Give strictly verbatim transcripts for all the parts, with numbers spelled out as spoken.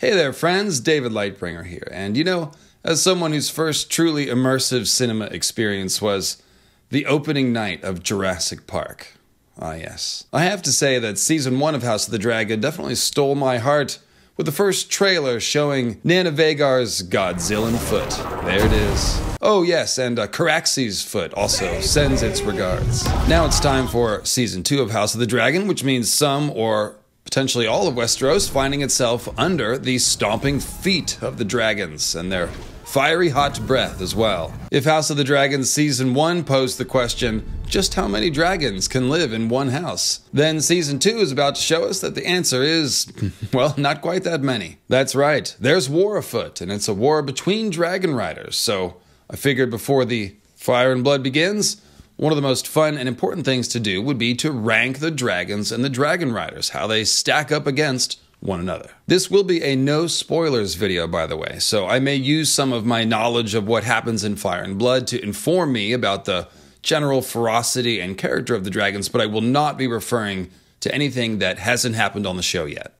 Hey there friends, David Lightbringer here, and you know, as someone whose first truly immersive cinema experience was the opening night of Jurassic Park, ah yes, I have to say that Season one of House of the Dragon definitely stole my heart with the first trailer showing Nana Vhagar's Godzillan foot. There it is. Oh yes, and uh, Caraxes' foot also sends its regards. Now it's time for Season two of House of the Dragon, which means some or potentially all of Westeros finding itself under the stomping feet of the dragons and their fiery hot breath as well. If House of the Dragon Season one posed the question, just how many dragons can live in one house? Then Season two is about to show us that the answer is, well, not quite that many. That's right, there's war afoot, and it's a war between dragon riders, so I figured before the Fire and Blood begins, one of the most fun and important things to do would be to rank the dragons and the dragon riders, how they stack up against one another. This will be a no spoilers video, by the way, so I may use some of my knowledge of what happens in Fire and Blood to inform me about the general ferocity and character of the dragons, but I will not be referring to anything that hasn't happened on the show yet.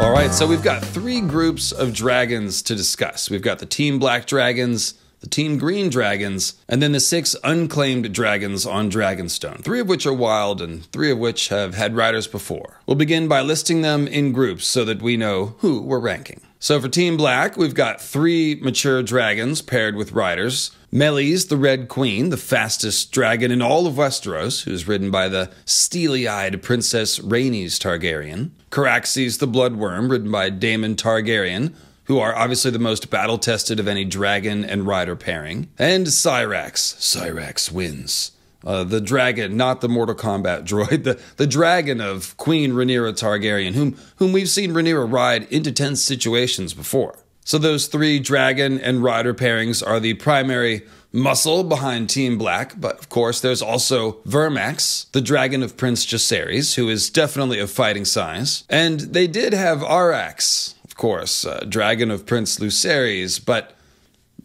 All right, so we've got three groups of dragons to discuss. We've got the Team Black Dragons, the Team Green Dragons, and then the six unclaimed dragons on Dragonstone, three of which are wild and three of which have had riders before. We'll begin by listing them in groups so that we know who we're ranking. So for Team Black, we've got three mature dragons paired with riders. Meleys, the Red Queen, the fastest dragon in all of Westeros, who's ridden by the steely-eyed Princess Rhaenys Targaryen. Caraxes, the Bloodworm, ridden by Daemon Targaryen, who are obviously the most battle-tested of any dragon and rider pairing. And Syrax. Syrax wins. Uh, the dragon, not the Mortal Kombat droid, the, the dragon of Queen Rhaenyra Targaryen, whom, whom we've seen Rhaenyra ride into tense situations before. So those three dragon and rider pairings are the primary muscle behind Team Black, but of course there's also Vermax, the dragon of Prince Jacerys, who is definitely of fighting size. And they did have Arax, of course, uh, dragon of Prince Lucerys, but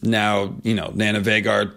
now, you know, Nana Vhagar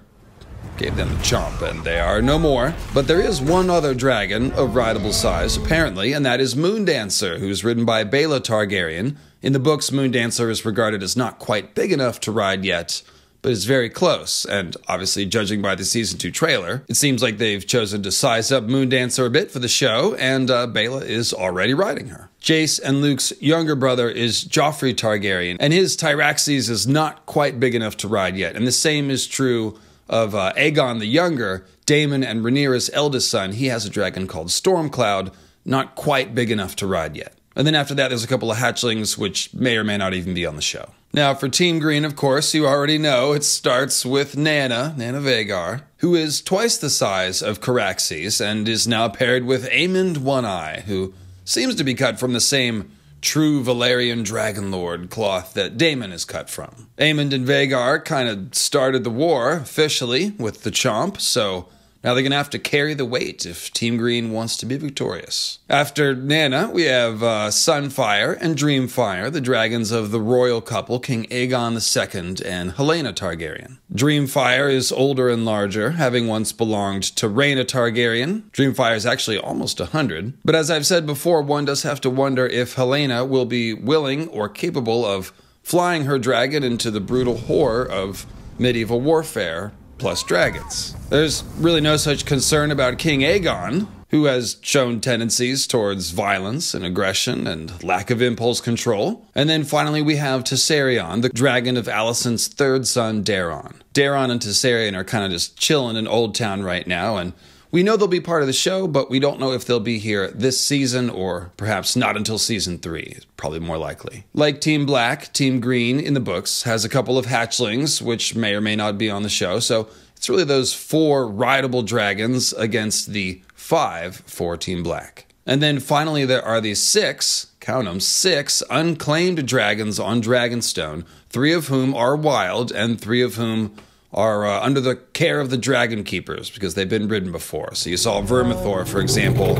gave them a chomp and they are no more. But there is one other dragon of rideable size, apparently, and that is Moondancer, who's ridden by Baela Targaryen. In the books, Moondancer is regarded as not quite big enough to ride yet, but is very close, and obviously judging by the Season two trailer, it seems like they've chosen to size up Moondancer a bit for the show, and uh, Baela is already riding her. Jace and Luke's younger brother is Joffrey Targaryen, and his Tyraxes is not quite big enough to ride yet, and the same is true of uh, Aegon the Younger, Daemon and Rhaenyra's eldest son. He has a dragon called Stormcloud, not quite big enough to ride yet. And then after that, there's a couple of hatchlings, which may or may not even be on the show. Now, for Team Green, of course, you already know, it starts with Nana, Nana Vhagar, who is twice the size of Caraxes and is now paired with Aemond One-Eye, who seems to be cut from the same true Valyrian Dragonlord cloth that Daemon is cut from. Aemond and Vhagar kind of started the war, officially, with the chomp, so now they're going to have to carry the weight if Team Green wants to be victorious. After Nana, we have uh, Sunfyre and Dreamfyre, the dragons of the royal couple, King Aegon the Second and Rhaena Targaryen. Dreamfyre is older and larger, having once belonged to Rhaena Targaryen. Dreamfyre is actually almost one hundred, but as I've said before, one does have to wonder if Rhaena will be willing or capable of flying her dragon into the brutal horror of medieval warfare plus dragons. There's really no such concern about King Aegon, who has shown tendencies towards violence and aggression and lack of impulse control. And then finally we have Tessarion, the dragon of Alicent's third son, Daron. Daron and Tessarion are kind of just chilling in Old Town right now, and we know they'll be part of the show, but we don't know if they'll be here this season or perhaps not until Season three, probably more likely. Like Team Black, Team Green in the books has a couple of hatchlings, which may or may not be on the show, so it's really those four rideable dragons against the five for Team Black. And then finally there are these six, count them, six unclaimed dragons on Dragonstone, three of whom are wild and three of whom are uh, under the care of the Dragon Keepers, because they've been ridden before. So you saw Vermithor, for example,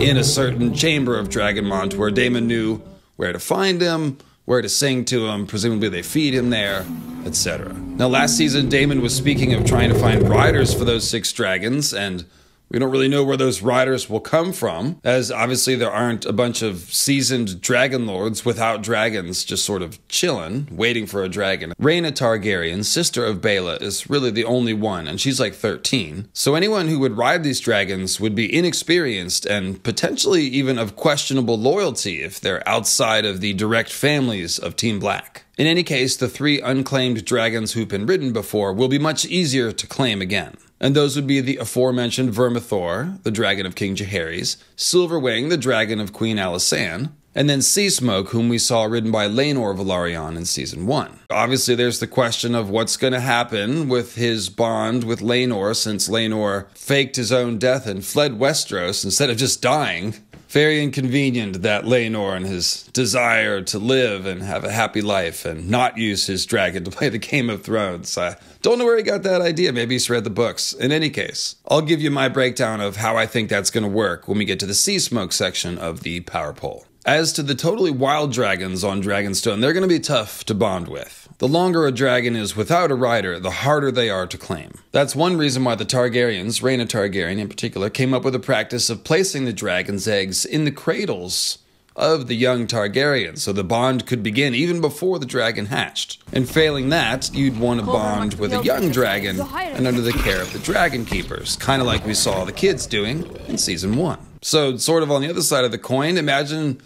in a certain chamber of Dragonmont, where Daemon knew where to find him, where to sing to him, presumably they feed him there, et cetera. Now, last season, Daemon was speaking of trying to find riders for those six dragons, and we don't really know where those riders will come from, as obviously there aren't a bunch of seasoned dragon lords without dragons just sort of chilling, waiting for a dragon. Rhaena Targaryen, sister of Baela, is really the only one, and she's like thirteen. So anyone who would ride these dragons would be inexperienced and potentially even of questionable loyalty if they're outside of the direct families of Team Black. In any case, the three unclaimed dragons who've been ridden before will be much easier to claim again. And those would be the aforementioned Vermithor, the dragon of King Jaehaerys, Silverwing, the dragon of Queen Alysanne, and then Seasmoke, whom we saw ridden by Laenor Velaryon in Season one. Obviously, there's the question of what's going to happen with his bond with Laenor, since Laenor faked his own death and fled Westeros instead of just dying. Very inconvenient that Laenor and his desire to live and have a happy life and not use his dragon to play the Game of Thrones. I don't know where he got that idea. Maybe he's read the books. In any case, I'll give you my breakdown of how I think that's going to work when we get to the Seasmoke section of the Power Pole. As to the totally wild dragons on Dragonstone, they're going to be tough to bond with. The longer a dragon is without a rider, the harder they are to claim. That's one reason why the Targaryens, Rhaena Targaryen in particular, came up with a practice of placing the dragon's eggs in the cradles of the young Targaryens, so the bond could begin even before the dragon hatched. And failing that, you'd want to bond with a young dragon and under the care of the dragon keepers, kind of like we saw the kids doing in Season one. So, sort of on the other side of the coin, imagine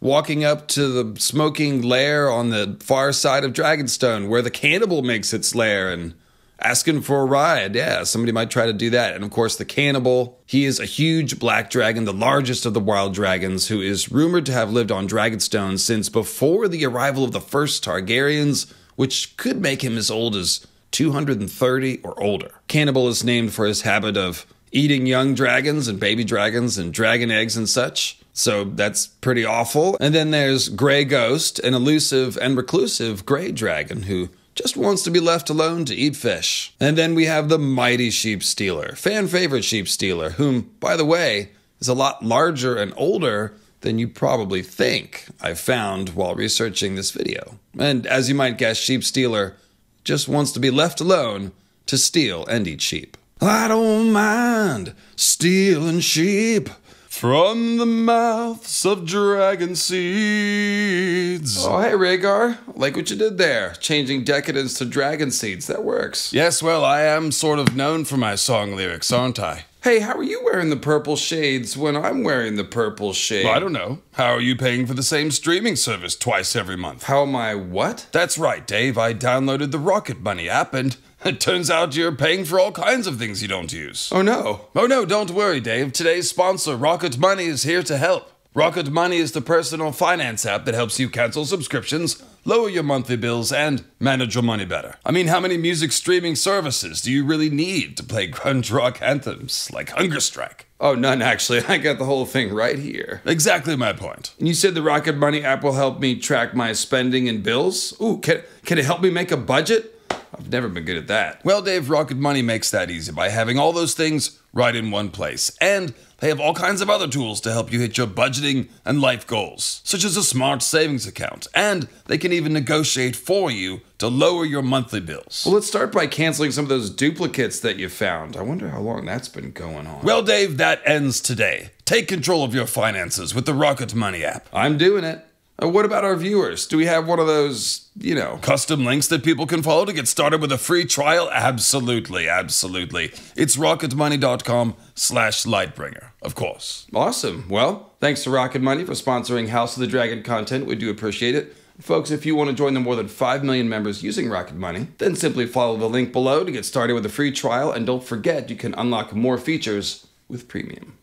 walking up to the smoking lair on the far side of Dragonstone where the cannibal makes its lair and asking for a ride. Yeah, somebody might try to do that. And of course, the cannibal, he is a huge black dragon, the largest of the wild dragons, who is rumored to have lived on Dragonstone since before the arrival of the first Targaryens, which could make him as old as two hundred thirty or older. Cannibal is named for his habit of eating young dragons and baby dragons and dragon eggs and such. So that's pretty awful. And then there's Grey Ghost, an elusive and reclusive grey dragon who just wants to be left alone to eat fish. And then we have the mighty Sheep Stealer, fan favorite Sheep Stealer, whom, by the way, is a lot larger and older than you probably think, I found while researching this video. And as you might guess, Sheep Stealer just wants to be left alone to steal and eat sheep. I don't mind stealing sheep from the mouths of dragon seeds. Oh, hey, Rhaegar. Like what you did there. Changing decadence to dragon seeds. That works. Yes, well, I am sort of known for my song lyrics, aren't I? Hey, how are you wearing the purple shades when I'm wearing the purple shade? Well, I don't know. How are you paying for the same streaming service twice every month? How am I what? That's right, Dave. I downloaded the Rocket Money app and it turns out you're paying for all kinds of things you don't use. Oh no. Oh no, don't worry, Dave. Today's sponsor, Rocket Money, is here to help. Rocket Money is the personal finance app that helps you cancel subscriptions, lower your monthly bills, and manage your money better. I mean, how many music streaming services do you really need to play grunge rock anthems like Hunger Strike? Oh, none, actually. I got the whole thing right here. Exactly my point. And you said the Rocket Money app will help me track my spending and bills? Ooh, can, can it help me make a budget? I've never been good at that. Well, Dave, Rocket Money makes that easy by having all those things right in one place. And they have all kinds of other tools to help you hit your budgeting and life goals, such as a smart savings account. And they can even negotiate for you to lower your monthly bills. Well, let's start by canceling some of those duplicates that you found. I wonder how long that's been going on. Well, Dave, that ends today. Take control of your finances with the Rocket Money app. I'm doing it. Uh, what about our viewers? Do we have one of those, you know, custom links that people can follow to get started with a free trial? Absolutely, absolutely. It's rocketmoney.com slash Lightbringer, of course. Awesome. Well, thanks to Rocket Money for sponsoring House of the Dragon content. We do appreciate it. Folks, if you want to join the more than five million members using Rocket Money, then simply follow the link below to get started with a free trial. And don't forget, you can unlock more features with Premium.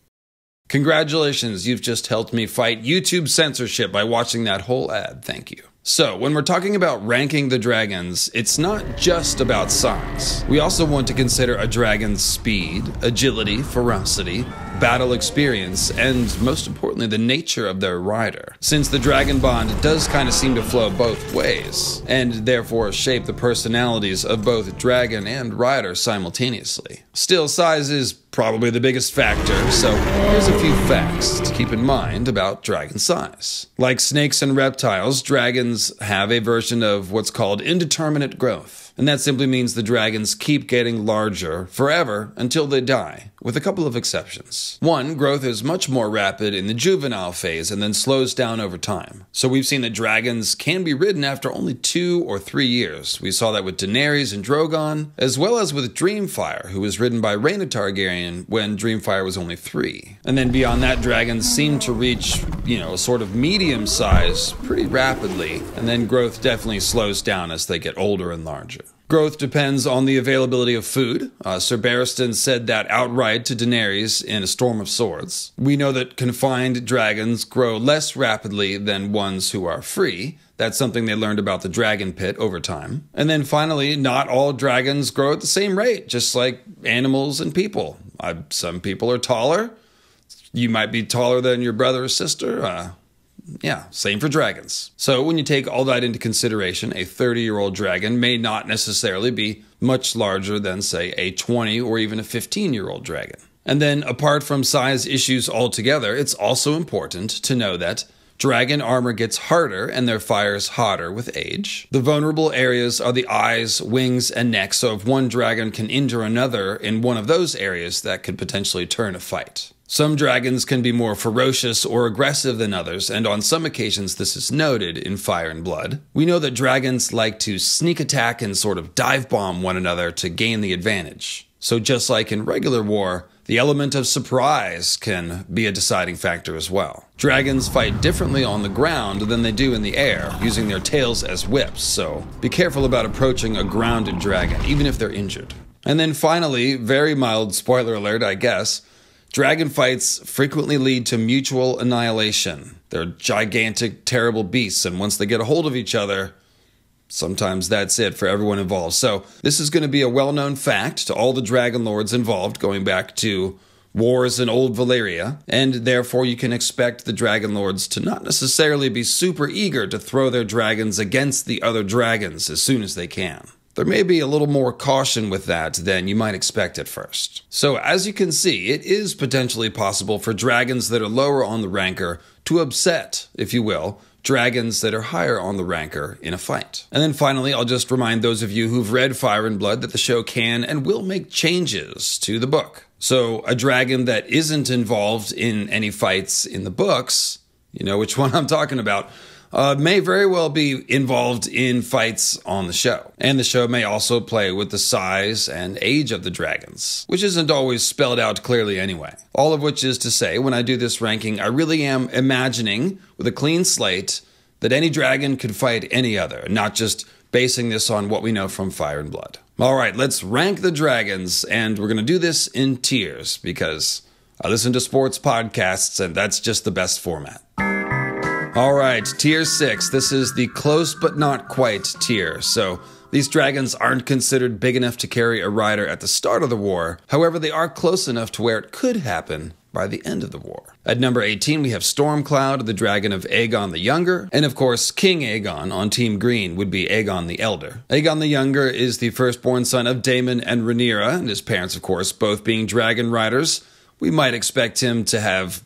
Congratulations, you've just helped me fight YouTube censorship by watching that whole ad. Thank you. So, when we're talking about ranking the dragons, it's not just about size. We also want to consider a dragon's speed, agility, ferocity, battle experience, and most importantly, the nature of their rider. Since the dragon bond does kind of seem to flow both ways, and therefore shape the personalities of both dragon and rider simultaneously. Still, size is probably the biggest factor, so here's a few facts to keep in mind about dragon size. Like snakes and reptiles, dragons have a version of what's called indeterminate growth. and that simply means the dragons keep getting larger forever until they die, with a couple of exceptions. One, growth is much more rapid in the juvenile phase and then slows down over time. So we've seen that dragons can be ridden after only two or three years. We saw that with Daenerys and Drogon, as well as with Dreamfyre, who was ridden by Rhaena Targaryen when Dreamfyre was only three. And then beyond that, dragons seem to reach, you know, a sort of medium size pretty rapidly, and then growth definitely slows down as they get older and larger. Growth depends on the availability of food. Uh, Sir Barristan said that outright to Daenerys in A Storm of Swords. We know that confined dragons grow less rapidly than ones who are free. That's something they learned about the dragon pit over time. And then finally, not all dragons grow at the same rate, just like animals and people. Uh, some people are taller. You might be taller than your brother or sister. Uh, Yeah, same for dragons. So when you take all that into consideration, a thirty-year-old dragon may not necessarily be much larger than, say, a twenty or even a fifteen-year-old dragon. And then apart from size issues altogether, it's also important to know that dragon armor gets harder and their fires hotter with age. The vulnerable areas are the eyes, wings, and neck, so if one dragon can injure another in one of those areas, that could potentially turn a fight. Some dragons can be more ferocious or aggressive than others, and on some occasions this is noted in Fire and Blood. We know that dragons like to sneak attack and sort of dive bomb one another to gain the advantage. So just like in regular war, the element of surprise can be a deciding factor as well. Dragons fight differently on the ground than they do in the air, using their tails as whips, so be careful about approaching a grounded dragon, even if they're injured. And then finally, very mild spoiler alert, I guess, dragon fights frequently lead to mutual annihilation. They're gigantic, terrible beasts, and once they get a hold of each other, sometimes that's it for everyone involved. So this is going to be a well-known fact to all the dragon lords involved, going back to wars in old Valyria, and therefore you can expect the dragon lords to not necessarily be super eager to throw their dragons against the other dragons as soon as they can. There may be a little more caution with that than you might expect at first. So as you can see, it is potentially possible for dragons that are lower on the ranker to upset, if you will, dragons that are higher on the ranker in a fight. And then finally, I'll just remind those of you who've read Fire and Blood that the show can and will make changes to the book. So a dragon that isn't involved in any fights in the books, you know which one I'm talking about, Uh, may very well be involved in fights on the show. And the show may also play with the size and age of the dragons, which isn't always spelled out clearly anyway. All of which is to say, when I do this ranking, I really am imagining, with a clean slate, that any dragon could fight any other, not just basing this on what we know from Fire and Blood. All right, let's rank the dragons, and we're going to do this in tiers, because I listen to sports podcasts, and that's just the best format. All right, tier six. This is the close but not quite tier. So these dragons aren't considered big enough to carry a rider at the start of the war. However, they are close enough to where it could happen by the end of the war. At number eighteen, we have Stormcloud, the dragon of Aegon the Younger. And of course, King Aegon on Team Green would be Aegon the Elder. Aegon the Younger is the firstborn son of Daemon and Rhaenyra, and his parents, of course, both being dragon riders. We might expect him to have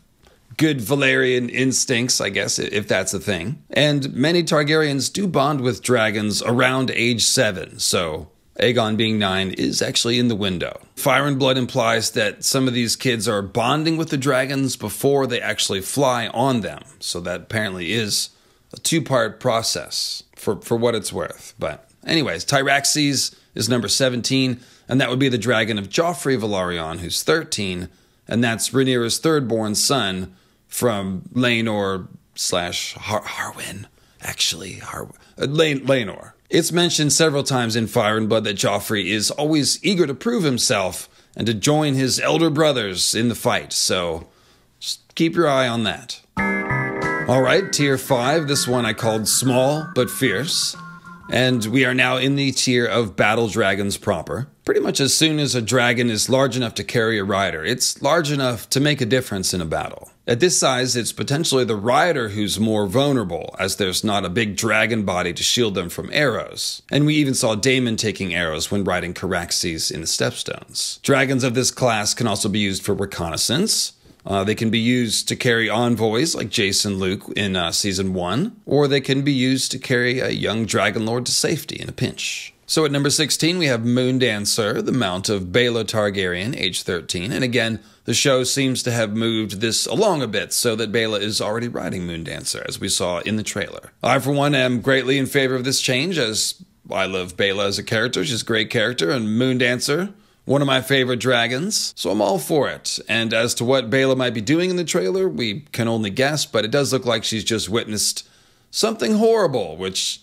good Valyrian instincts, I guess, if that's a thing. And many Targaryens do bond with dragons around age seven, so Aegon being nine is actually in the window. Fire and Blood implies that some of these kids are bonding with the dragons before they actually fly on them, so that apparently is a two-part process, for, for what it's worth. But anyways, Caraxes is number seventeen, and that would be the dragon of Joffrey Velaryon, who's thirteen, and that's Rhaenyra's third-born son, from Laenor slash Har Harwin, actually, Har uh, Laen Laenor. It's mentioned several times in Fire and Blood that Joffrey is always eager to prove himself and to join his elder brothers in the fight, so just keep your eye on that. All right, tier five, this one I called small but fierce, and we are now in the tier of battle dragons proper. Pretty much as soon as a dragon is large enough to carry a rider, it's large enough to make a difference in a battle. At this size, it's potentially the rider who's more vulnerable, as there's not a big dragon body to shield them from arrows. And we even saw Daemon taking arrows when riding Caraxes in the Stepstones. Dragons of this class can also be used for reconnaissance. Uh, they can be used to carry envoys like Jace and Luke in uh, Season one, or they can be used to carry a young dragon lord to safety in a pinch. So at number sixteen, we have Moondancer, the Mount of Baela Targaryen, age thirteen. And again, the show seems to have moved this along a bit so that Baela is already riding Moondancer, as we saw in the trailer. I, for one, am greatly in favor of this change, as I love Baela as a character. She's a great character, and Moondancer, one of my favorite dragons, so I'm all for it. And as to what Baela might be doing in the trailer, we can only guess, but it does look like she's just witnessed something horrible, which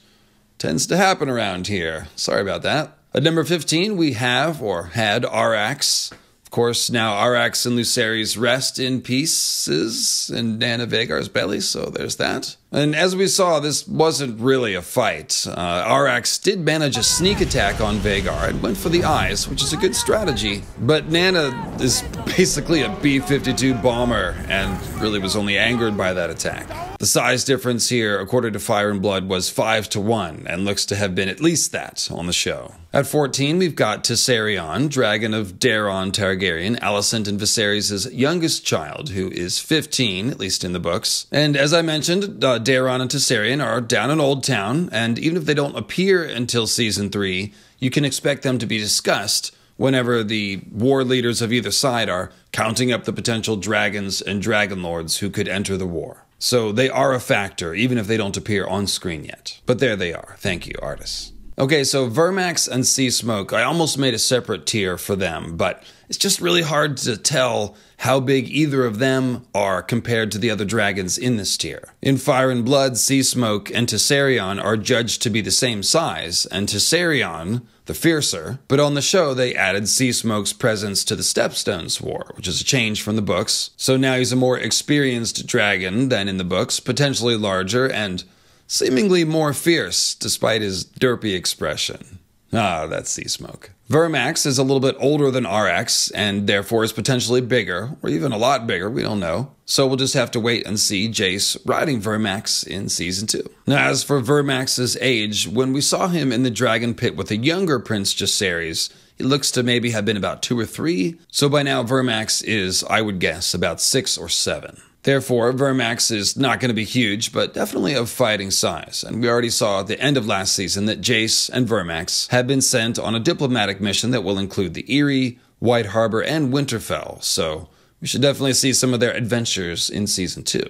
tends to happen around here. Sorry about that. At number fifteen, we have, or had, Arax. Of course, now Arax and Lucerys rest in pieces in Nana Vhagar's belly, so there's that. And as we saw, this wasn't really a fight. Uh, Arax did manage a sneak attack on Vhagar and went for the eyes, which is a good strategy. But Nana is basically a B fifty-two bomber and really was only angered by that attack. The size difference here, according to Fire and Blood, was five to one, and looks to have been at least that on the show. At fourteen, we've got Tessarion, Dragon of Daemon Targaryen, Alicent and Viserys' youngest child, who is fifteen, at least in the books. And as I mentioned, uh, Daemon and Tessarion are down in Old Town, and even if they don't appear until Season three, you can expect them to be discussed whenever the war leaders of either side are counting up the potential dragons and dragonlords who could enter the war. So they are a factor, even if they don't appear on screen yet. But there they are. Thank you, artists. Okay, so Vermax and Seasmoke, I almost made a separate tier for them, but it's just really hard to tell how big either of them are compared to the other dragons in this tier. In Fire and Blood, Seasmoke and Tessarion are judged to be the same size, and Tessarion the fiercer, but on the show they added Seasmoke's presence to the Stepstones War, which is a change from the books. So now he's a more experienced dragon than in the books, potentially larger and seemingly more fierce, despite his derpy expression. Ah, that's Seasmoke. Vermax is a little bit older than Arax, and therefore is potentially bigger, or even a lot bigger, we don't know. So we'll just have to wait and see Jace riding Vermax in Season two. Now, as for Vermax's age, when we saw him in the Dragon Pit with a younger Prince Jaceres, he looks to maybe have been about two or three, so by now Vermax is, I would guess, about six or seven. Therefore, Vermax is not going to be huge, but definitely of fighting size, and we already saw at the end of last season that Jace and Vermax have been sent on a diplomatic mission that will include the Eyrie, White Harbor, and Winterfell, so we should definitely see some of their adventures in Season two.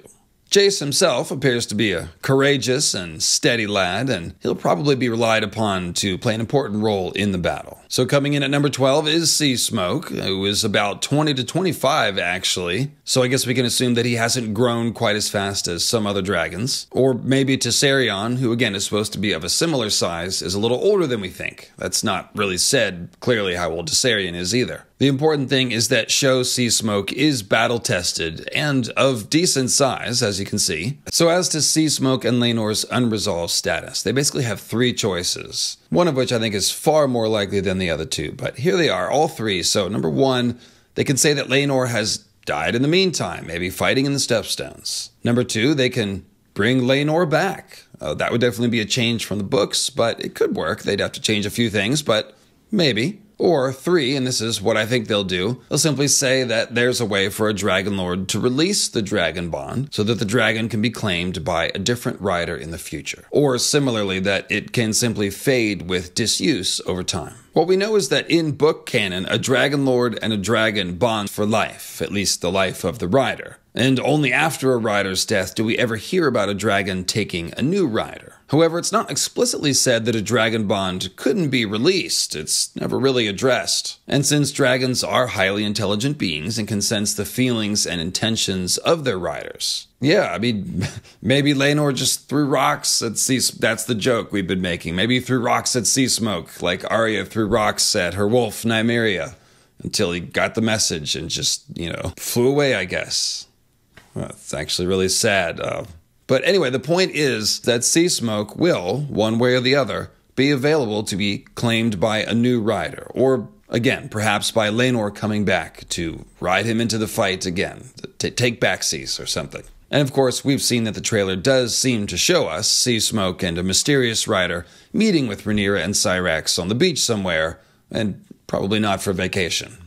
Jace himself appears to be a courageous and steady lad, and he'll probably be relied upon to play an important role in the battle. So coming in at number twelve is Seasmoke, who is about twenty to twenty-five, actually. So I guess we can assume that he hasn't grown quite as fast as some other dragons. Or maybe Tessarion, who again is supposed to be of a similar size, is a little older than we think. That's not really said clearly how old Tessarion is either. The important thing is that show Seasmoke is battle-tested and of decent size, as you can see. So as to Seasmoke and Laenor's unresolved status, they basically have three choices, one of which I think is far more likely than the other two, but here they are, all three. So number one, they can say that Laenor has died in the meantime, maybe fighting in the Stepstones. Number two, they can bring Laenor back. Uh, that would definitely be a change from the books, but it could work. They'd have to change a few things, but maybe. Or three, and this is what I think they'll do, they'll simply say that there's a way for a Dragonlord to release the Dragon Bond so that the dragon can be claimed by a different rider in the future. Or similarly, that it can simply fade with disuse over time. What we know is that in book canon, a Dragonlord and a dragon bond for life, at least the life of the rider. And only after a rider's death do we ever hear about a dragon taking a new rider. However, it's not explicitly said that a dragon bond couldn't be released. It's never really addressed. And since dragons are highly intelligent beings and can sense the feelings and intentions of their riders. Yeah, I mean, maybe Laenor just threw rocks at Seasmoke. That's the joke we've been making. Maybe he threw rocks at Seasmoke, like Arya threw rocks at her wolf, Nymeria, until he got the message and just, you know, flew away, I guess. Well, it's actually really sad. Uh, but anyway, the point is that Seasmoke will, one way or the other, be available to be claimed by a new rider. Or, again, perhaps by Laenor coming back to ride him into the fight again. To take back Seas or something. And of course, we've seen that the trailer does seem to show us Seasmoke and a mysterious rider meeting with Rhaenyra and Syrax on the beach somewhere. And probably not for vacation.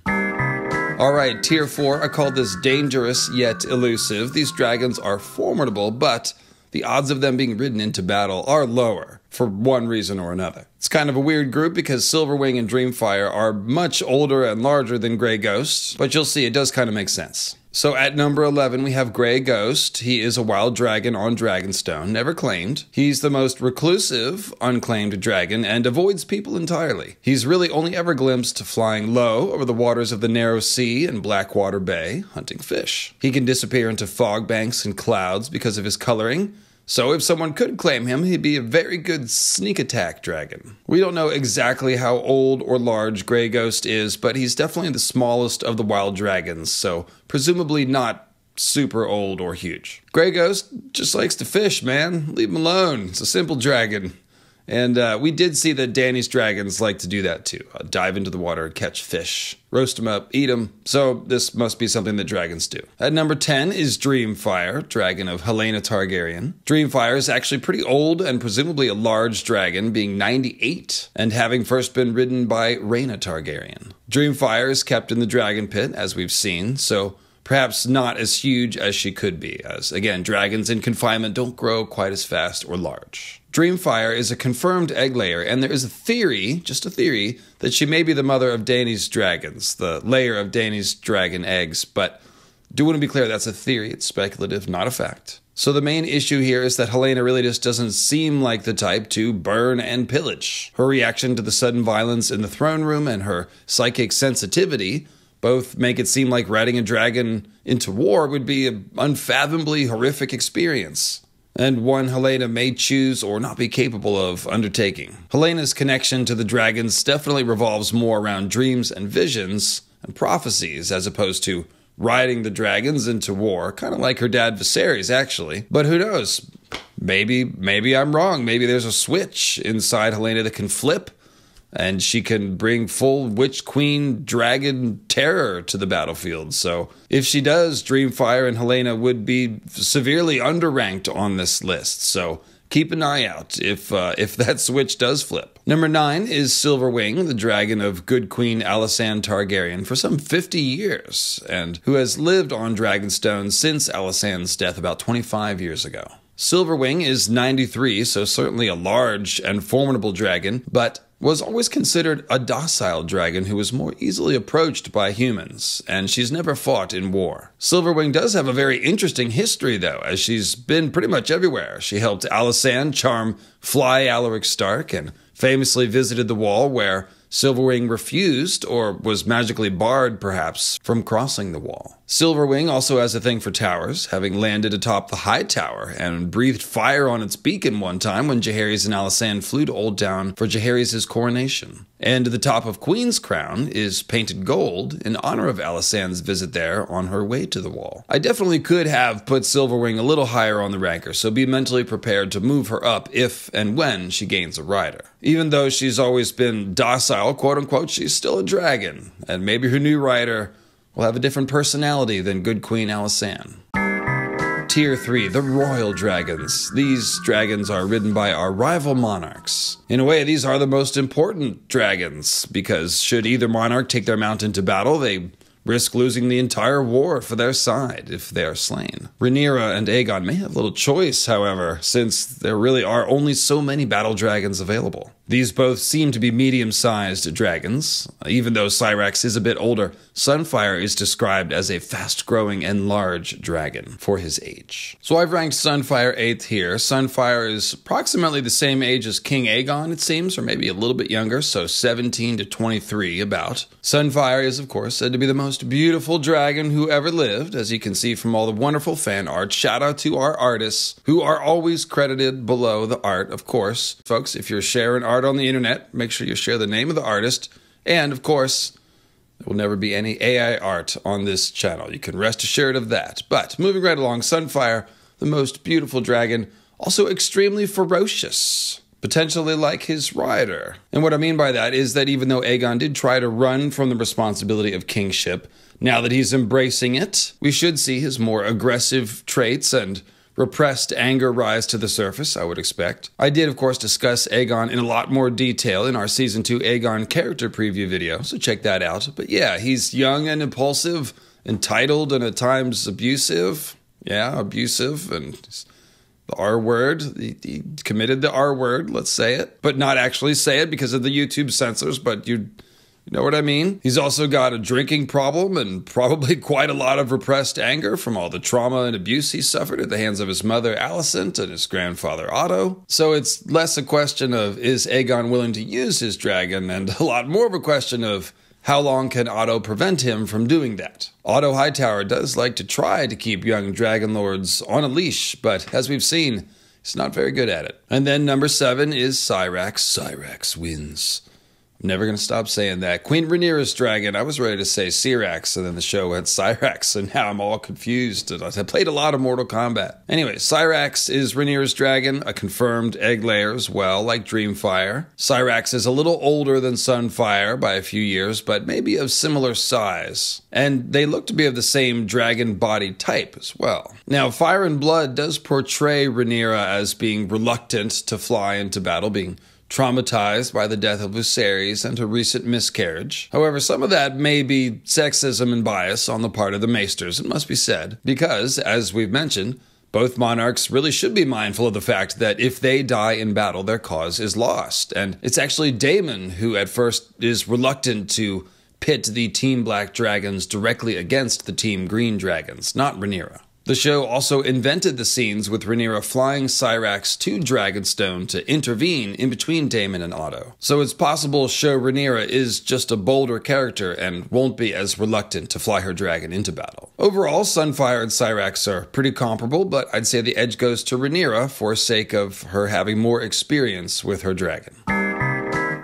Alright, tier four, I call this dangerous yet elusive. These dragons are formidable, but the odds of them being ridden into battle are lower. for one reason or another. It's kind of a weird group because Silverwing and Dreamfyre are much older and larger than Grey Ghost, but you'll see it does kind of make sense. So at number eleven, we have Grey Ghost. He is a wild dragon on Dragonstone, never claimed. He's the most reclusive, unclaimed dragon and avoids people entirely. He's really only ever glimpsed flying low over the waters of the Narrow Sea and Blackwater Bay, hunting fish. He can disappear into fog banks and clouds because of his coloring, so if someone could claim him, he'd be a very good sneak attack dragon. We don't know exactly how old or large Grey Ghost is, but he's definitely the smallest of the wild dragons, so presumably not super old or huge. Grey Ghost just likes to fish, man. Leave him alone. It's a simple dragon. And uh, we did see that Dany's dragons like to do that too. Uh, dive into the water, catch fish, roast them up, eat them. So this must be something that dragons do. At number ten is Dreamfyre, dragon of Rhaenyra Targaryen. Dreamfyre is actually pretty old and presumably a large dragon, being ninety-eight and having first been ridden by Rhaena Targaryen. Dreamfyre is kept in the dragon pit, as we've seen, so perhaps not as huge as she could be, as, again, dragons in confinement don't grow quite as fast or large. Dreamfyre is a confirmed egg layer, and there is a theory, just a theory, that she may be the mother of Dany's dragons, the layer of Dany's dragon eggs, but do want to be clear, that's a theory, it's speculative, not a fact. So the main issue here is that Rhaena really just doesn't seem like the type to burn and pillage. Her reaction to the sudden violence in the throne room and her psychic sensitivity both make it seem like riding a dragon into war would be an unfathomably horrific experience, and one Rhaena may choose or not be capable of undertaking. Rhaenyra's connection to the dragons definitely revolves more around dreams and visions and prophecies as opposed to riding the dragons into war, kind of like her dad Viserys, actually. But who knows? Maybe, maybe I'm wrong. Maybe there's a switch inside Rhaena that can flip, and she can bring full Witch Queen dragon terror to the battlefield. So if she does, Dreamfyre and Rhaena would be severely underranked on this list. So keep an eye out if, uh, if that switch does flip. Number nine is Silverwing, the dragon of good Queen Alysanne Targaryen for some fifty years, and who has lived on Dragonstone since Alysanne's death about twenty-five years ago. Silverwing is ninety-three, so certainly a large and formidable dragon, but was always considered a docile dragon who was more easily approached by humans, and she's never fought in war. Silverwing does have a very interesting history, though, as she's been pretty much everywhere. She helped Alysanne charm Fly Alaric Stark and famously visited the Wall, where Silverwing refused, or was magically barred, perhaps, from crossing the Wall. Silverwing also has a thing for towers, having landed atop the High Tower and breathed fire on its beacon one time when Jaehaerys and Alysanne flew to Old Town for Jaehaerys' coronation. And the top of Queen's Crown is painted gold in honor of Alysanne's visit there on her way to the Wall. I definitely could have put Silverwing a little higher on the ranker, so be mentally prepared to move her up if and when she gains a rider. Even though she's always been docile, quote-unquote, she's still a dragon, and maybe her new rider will have a different personality than good Queen Alysanne. Tier three, the Royal Dragons. These dragons are ridden by our rival monarchs. In a way, these are the most important dragons, because should either monarch take their mount into battle, they risk losing the entire war for their side if they are slain. Rhaenyra and Aegon may have little choice, however, since there really are only so many battle dragons available. These both seem to be medium-sized dragons. Even though Syrax is a bit older, Sunfyre is described as a fast-growing and large dragon for his age. So I've ranked Sunfyre eighth here. Sunfyre is approximately the same age as King Aegon, it seems, or maybe a little bit younger, so seventeen to twenty-three about. Sunfyre is, of course, said to be the most beautiful dragon who ever lived, as you can see from all the wonderful fan art. Shout out to our artists, who are always credited below the art, of course. Folks, if you're sharing art on the internet, make sure you share the name of the artist, and of course there will never be any A I art on this channel. You can rest assured of that. But moving right along, Sunfyre, the most beautiful dragon, also extremely ferocious, potentially like his rider. And what I mean by that is that even though Aegon did try to run from the responsibility of kingship, now that he's embracing it, we should see his more aggressive traits and repressed anger rise to the surface, I would expect. I did, of course, discuss Aegon in a lot more detail in our Season two Aegon character preview video, so check that out. But yeah, he's young and impulsive, entitled and at times abusive. Yeah, abusive, and the R word. He, he committed the R word, let's say it, but not actually say it because of the YouTube censors, but you, you know what I mean? He's also got a drinking problem and probably quite a lot of repressed anger from all the trauma and abuse he suffered at the hands of his mother, Alicent, and his grandfather, Otto. So it's less a question of, is Aegon willing to use his dragon, and a lot more of a question of, how long can Otto prevent him from doing that? Otto Hightower does like to try to keep young dragon lords on a leash, but as we've seen, he's not very good at it. And then number seven is Syrax. Syrax wins. I'm never going to stop saying that. Queen Rhaenyra's dragon. I was ready to say Syrax, and then the show had Syrax, and now I'm all confused. I played a lot of Mortal Kombat. Anyway, Syrax is Rhaenyra's dragon, a confirmed egg layer as well, like Dreamfyre. Syrax is a little older than Sunfyre by a few years, but maybe of similar size. And they look to be of the same dragon body type as well. Now, Fire and Blood does portray Rhaenyra as being reluctant to fly into battle, being traumatized by the death of Lucerys and her recent miscarriage. However, some of that may be sexism and bias on the part of the maesters, it must be said, because, as we've mentioned, both monarchs really should be mindful of the fact that if they die in battle, their cause is lost. And it's actually Daemon who at first is reluctant to pit the Team Black Dragons directly against the Team Green Dragons, not Rhaenyra. The show also invented the scenes with Rhaenyra flying Syrax to Dragonstone to intervene in between Daemon and Otto. So it's possible show Rhaenyra is just a bolder character and won't be as reluctant to fly her dragon into battle. Overall, Sunfyre and Syrax are pretty comparable, but I'd say the edge goes to Rhaenyra for sake of her having more experience with her dragon.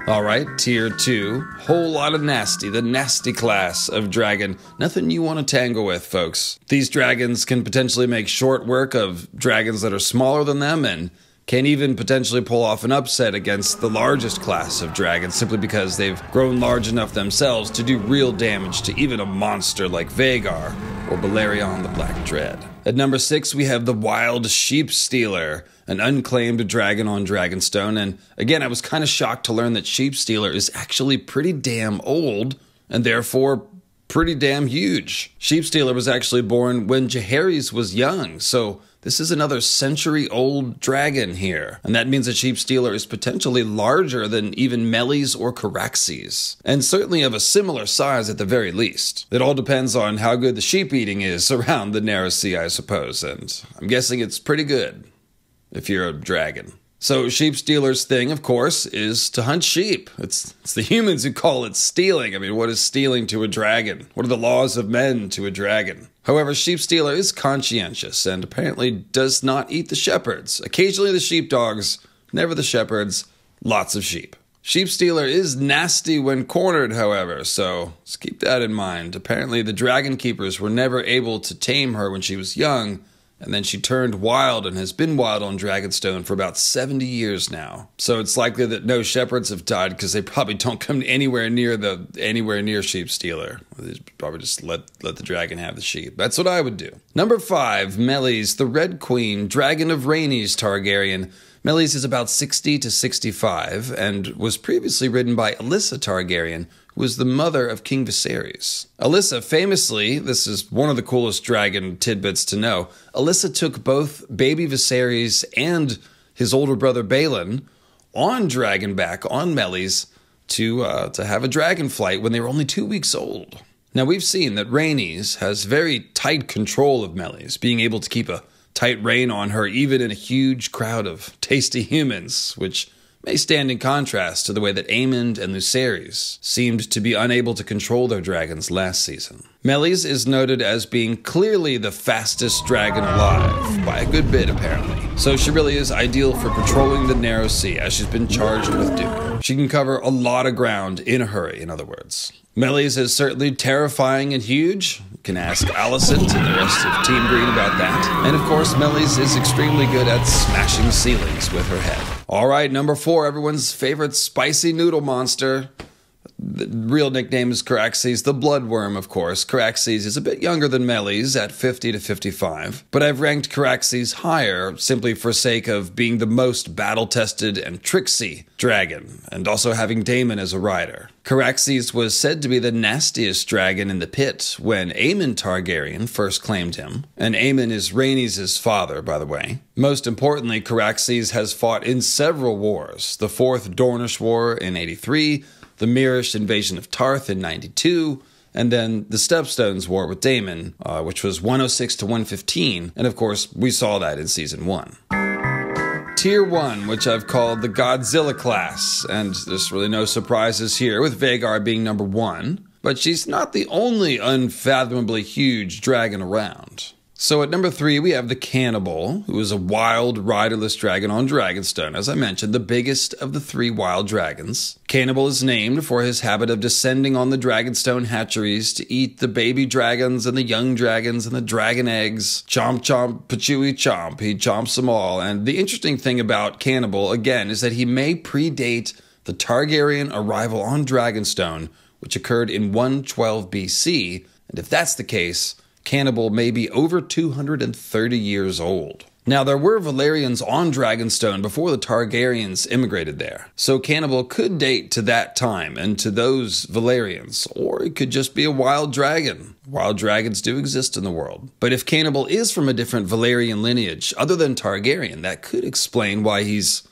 Alright, tier two. Whole lot of nasty, the nasty class of dragon. Nothing you want to tangle with, folks. These dragons can potentially make short work of dragons that are smaller than them and can even potentially pull off an upset against the largest class of dragons simply because they've grown large enough themselves to do real damage to even a monster like Vhagar or Velaryon the Black Dread. At number six, we have the Wild Sheep Stealer, an unclaimed dragon on Dragonstone, and again, I was kind of shocked to learn that Sheep Stealer is actually pretty damn old, and therefore pretty damn huge. Sheep Stealer was actually born when Jaehaerys was young, so this is another century-old dragon here, and that means that Sheep Stealer is potentially larger than even Meleys or Caraxes, and certainly of a similar size at the very least. It all depends on how good the sheep-eating is around the Narrow Sea, I suppose, and I'm guessing it's pretty good if you're a dragon. So Sheep Stealer's thing, of course, is to hunt sheep. It's, it's the humans who call it stealing. I mean, what is stealing to a dragon? What are the laws of men to a dragon? However, Sheep Stealer is conscientious and apparently does not eat the shepherds. Occasionally the sheepdogs, never the shepherds, lots of sheep. Sheep Stealer is nasty when cornered, however, so let's keep that in mind. Apparently the dragon keepers were never able to tame her when she was young, and then she turned wild and has been wild on Dragonstone for about seventy years now. So it's likely that no shepherds have died because they probably don't come anywhere near the anywhere near Sheep Stealer. They probably just let, let the dragon have the sheep. That's what I would do. Number five, Meleys, the Red Queen, dragon of Rhaenys Targaryen. Meleys is about sixty to sixty-five and was previously ridden by Alyssa Targaryen, who was the mother of King Viserys. Alyssa famously, this is one of the coolest dragon tidbits to know, Alyssa took both baby Viserys and his older brother Balin on dragonback, on Meleys, to, uh, to have a dragon flight when they were only two weeks old. Now we've seen that Rhaenys has very tight control of Meleys, being able to keep a tight rein on her, even in a huge crowd of tasty humans, which may stand in contrast to the way that Aemond and Lucerys seemed to be unable to control their dragons last season. Meleys is noted as being clearly the fastest dragon alive, by a good bit apparently. So she really is ideal for patrolling the Narrow Sea, as she's been charged with doing. She can cover a lot of ground in a hurry, in other words. Meleys is certainly terrifying and huge. You can ask Alicent and the rest of Team Green about that. And of course, Meleys is extremely good at smashing ceilings with her head. All right, number four, everyone's favorite spicy noodle monster, The real nickname is Caraxes the Bloodworm, of course. Caraxes is a bit younger than Meleys, at fifty to fifty-five, but I've ranked Caraxes higher simply for sake of being the most battle-tested and tricksy dragon, and also having Daemon as a rider. Caraxes was said to be the nastiest dragon in the pit when Aemond Targaryen first claimed him, and Aemond is Rhaenys' father, by the way. Most importantly, Caraxes has fought in several wars, the Fourth Dornish War in eighty-three, the Mirish invasion of Tarth in ninety-two, and then the Stepstones war with Daemon, uh, which was one oh six to one fifteen, and of course, we saw that in Season one. Tier one, which I've called the Godzilla class, and there's really no surprises here, with Vhagar being number one, but she's not the only unfathomably huge dragon around. So at number three, we have the Cannibal, who is a wild, riderless dragon on Dragonstone, as I mentioned, the biggest of the three wild dragons. Cannibal is named for his habit of descending on the Dragonstone hatcheries to eat the baby dragons and the young dragons and the dragon eggs. Chomp, chomp, patchouli, chomp. He chomps them all. And the interesting thing about Cannibal, again, is that he may predate the Targaryen arrival on Dragonstone, which occurred in one twelve B C, and if that's the case, Cannibal may be over two hundred thirty years old. Now, there were Valyrians on Dragonstone before the Targaryens immigrated there, so Cannibal could date to that time and to those Valyrians, or it could just be a wild dragon. Wild dragons do exist in the world. But if Cannibal is from a different Valyrian lineage other than Targaryen, that could explain why he's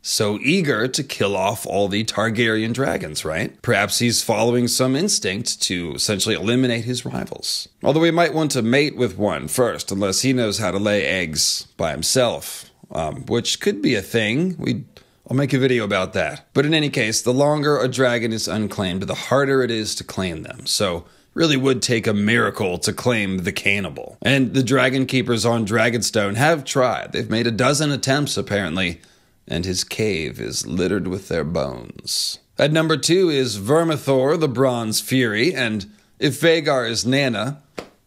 so eager to kill off all the Targaryen dragons, right? Perhaps he's following some instinct to essentially eliminate his rivals. Although he might want to mate with one first, unless he knows how to lay eggs by himself, um, which could be a thing. We, I'll make a video about that. But in any case, the longer a dragon is unclaimed, the harder it is to claim them. So really would take a miracle to claim the Cannibal. And the dragon keepers on Dragonstone have tried. They've made a dozen attempts, apparently, and his cave is littered with their bones. At number two is Vermithor, the Bronze Fury, and if Vhagar is Nana,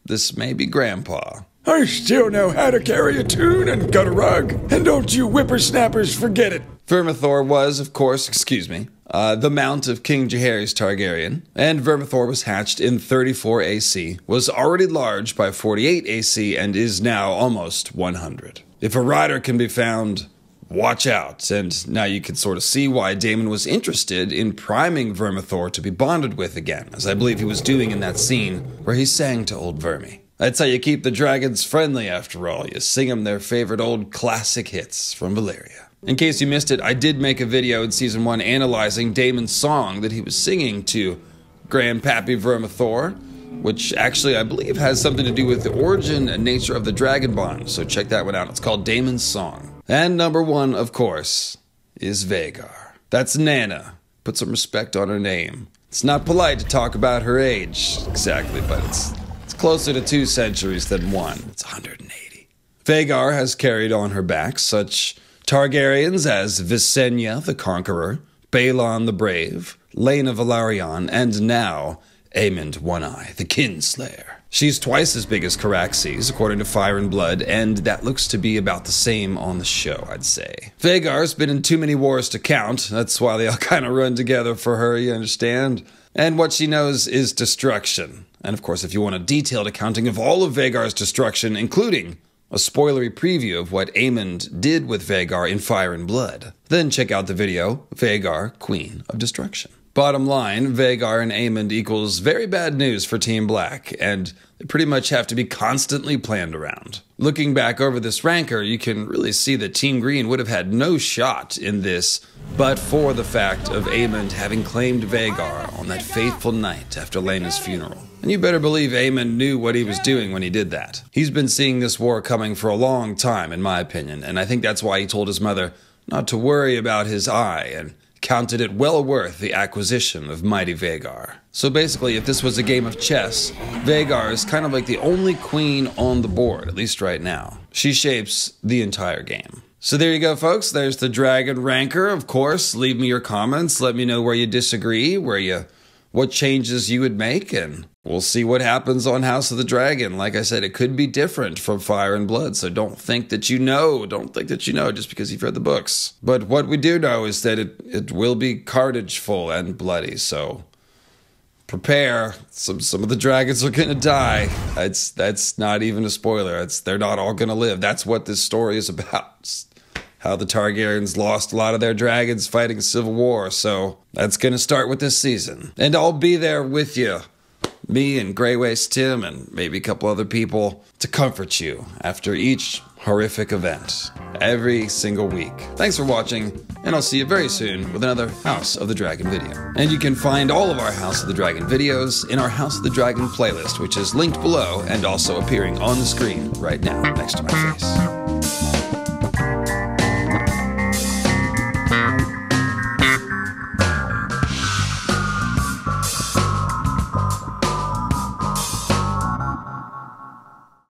this may be Grandpa. I still know how to carry a tune and gut a rug, and don't you whippersnappers forget it. Vermithor was, of course, excuse me, uh, the mount of King Jaehaerys Targaryen, and Vermithor was hatched in thirty-four A C, was already large by forty-eight A C, and is now almost one hundred. If a rider can be found, watch out, and now you can sort of see why Daemon was interested in priming Vermithor to be bonded with again, as I believe he was doing in that scene where he sang to old Vermi. That's how you keep the dragons friendly, after all. You sing them their favorite old classic hits from Valyria. In case you missed it, I did make a video in Season one analyzing Daemon's song that he was singing to Grandpappy Vermithor, which actually I believe has something to do with the origin and nature of the dragon bond, so check that one out. It's called Daemon's Song. And number one, of course, is Vhagar. That's Nana. Put some respect on her name. It's not polite to talk about her age, exactly, but it's, it's closer to two centuries than one. It's one hundred eighty. Vhagar has carried on her back such Targaryens as Visenya the Conqueror, Baelon the Brave, Laenor Velaryon, and now Aemond One-Eye, the Kinslayer. She's twice as big as Caraxes, according to Fire and Blood, and that looks to be about the same on the show, I'd say. Vhagar's been in too many wars to count. That's why they all kind of run together for her, you understand? And what she knows is destruction. And of course, if you want a detailed accounting of all of Vhagar's destruction, including a spoilery preview of what Aemond did with Vhagar in Fire and Blood, then check out the video, Vhagar, Queen of Destruction. Bottom line, Vhagar and Aemond equals very bad news for Team Black, and they pretty much have to be constantly planned around. Looking back over this ranker, you can really see that Team Green would have had no shot in this but for the fact of Aemond having claimed Vhagar on that fateful night after Laenor's funeral. And you better believe Aemond knew what he was doing when he did that. He's been seeing this war coming for a long time, in my opinion, and I think that's why he told his mother not to worry about his eye, and counted it well worth the acquisition of mighty Vhagar. So basically, if this was a game of chess, Vhagar is kind of like the only queen on the board, at least right now. She shapes the entire game. So there you go, folks. There's the dragon ranker. Of course, leave me your comments. Let me know where you disagree, where you, what changes you would make, and we'll see what happens on House of the Dragon. Like I said, it could be different from Fire and Blood, so don't think that you know. Don't think that you know just because you've read the books. But what we do know is that it, it will be carnageful and bloody, so prepare. Some some of the dragons are gonna die. That's that's not even a spoiler. It's they're not all gonna live. That's what this story is about. It's how the Targaryens lost a lot of their dragons fighting a civil war. So that's gonna start with this season, and I'll be there with you. Me and Grey Waist Tim and maybe a couple other people to comfort you after each horrific event every single week. Thanks for watching, and I'll see you very soon with another House of the Dragon video. And you can find all of our House of the Dragon videos in our House of the Dragon playlist, which is linked below and also appearing on the screen right now next to my face.